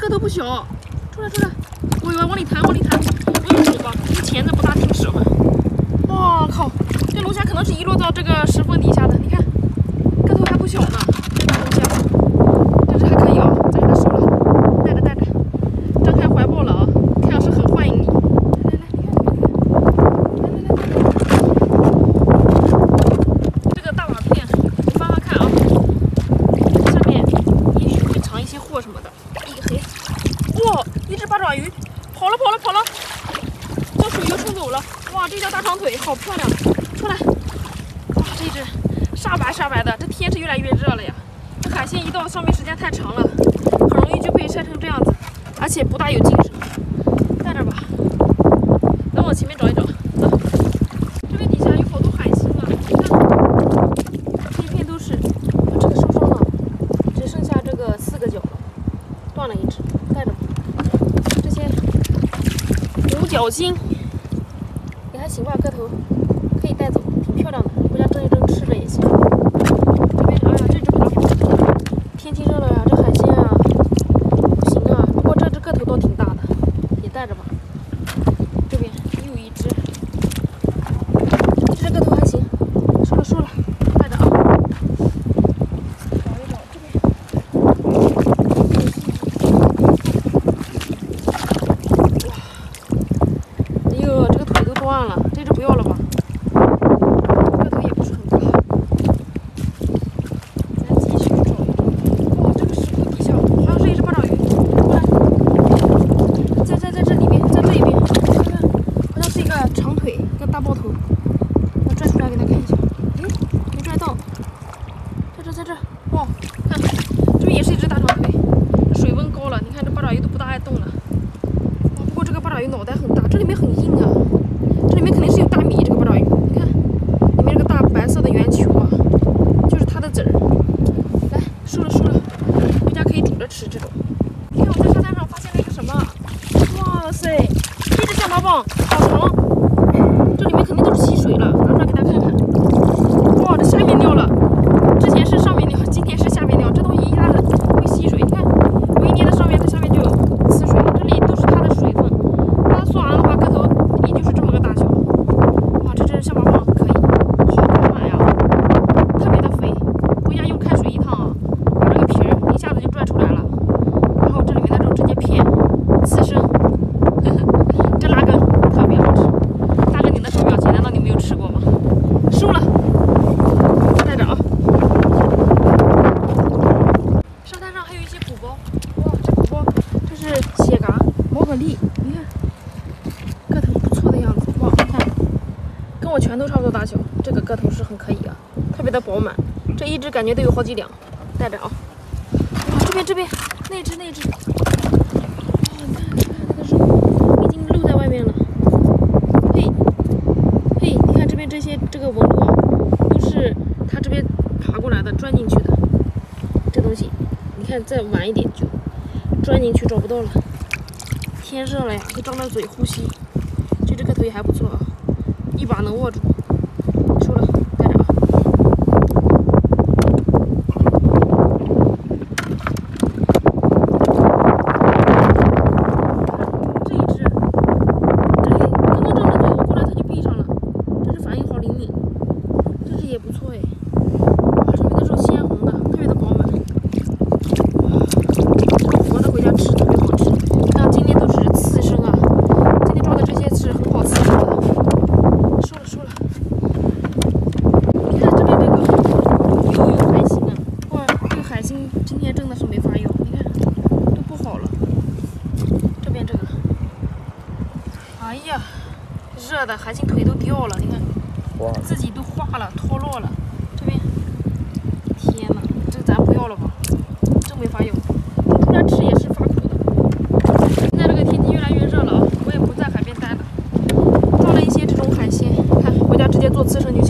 个头不小，出来出来，往里弹，往里弹，不用手吧，这钳子不大挺使唤。哇靠，这龙虾可能是遗落到这个石缝底下的，你看，个头还不小呢，龙虾，但是还可以啊，咱给它收了，带着带着，张开怀抱了啊，看样是很欢迎你。来来，你看，来，这个大瓦片，你翻翻看啊，下面也许会藏一些货什么的。 哇，一只八爪鱼，跑了跑了跑了，将水流冲走了。哇，这条大长腿好漂亮，出来！哇，这只煞白煞白的，这天是越来越热了呀。这海鲜一到上面时间太长了，很容易就被晒成这样子，而且不大有精神。在这吧，等我前面找一找。走，这边底下有好多海星啊，你看，这一片都是。这个受伤了，只剩下这个四个脚了，断了一只，带着吧。 小心，也还行吧，个头可以带走，挺漂亮的，回家蒸一蒸吃着也行。这边，哎呀，这只好，天气热了呀，这海鲜啊不行啊。不过这只个头倒挺大的，也带着吧。这边又一只，这只个头还行，收了收了，带着啊。找一找这边。 不要了吧，个头也不是很大。咱继续找一找。哇，这个石头底下好像是一只八爪鱼，过来，在这里面，在这一边，看看，好像是一个长腿，一个大包头。我拽出来给他看一下。哎，没拽到，在这，在这。哇，看，这边也是一只大长腿。水温高了，你看这八爪鱼都不大爱动了。哇，不过这个八爪鱼脑袋很大，这里面很硬啊。 这里面肯定是有大米，这个八爪鱼，你看，里面这个大白色的圆球啊，就是它的籽儿。来，收了收了，回家可以煮着吃这种。你看我在沙滩上发现了一个什么？哇塞，一只象拔蚌，好长！这里面肯定都是吸水了，拿出来给大家看看。哇，这下面尿了，之前是上面尿，今天是下面尿，这东西一下子会吸水。你看，我一捏到上面，它下面就呲水了，这里都是它的水分。它缩完的话，个头。 跟我拳头差不多大小，这个个头是很可以啊，特别的饱满。这一只感觉都有好几两，带着啊。哇，这边这边，那只那只。哇，你看你看那个肉已经露在外面了。嘿，嘿，你看这边这些这个纹路啊，都是它这边爬过来的，钻进去的。这东西，你看再晚一点就钻进去找不到了。天热了呀，就张大嘴呼吸。这个头也还不错啊。 一把能握住，收了，带着啊。这一只，这里刚刚张着嘴，我过来它就闭上了，这只反应好灵敏，这只也不错哎。哇，上面的肉鲜红的，特别的饱满。哇，这个活的回家吃特别好吃。像今天都是刺身啊，今天抓的这些是很好刺身的。 收了，你看这边这个又有海星啊！哇，这个海星今天真的是没法要，你看都不好了。这边这个，哎呀，热的海星腿都掉了，你看，哇，自己都化了，脱落了。这边，天哪，这咱不要了吧？真没法要，突然吃也是发苦的。现在这个天气越来越热了啊，我也不在海边待了，抓了一些这种海鲜。 直接做刺身就行。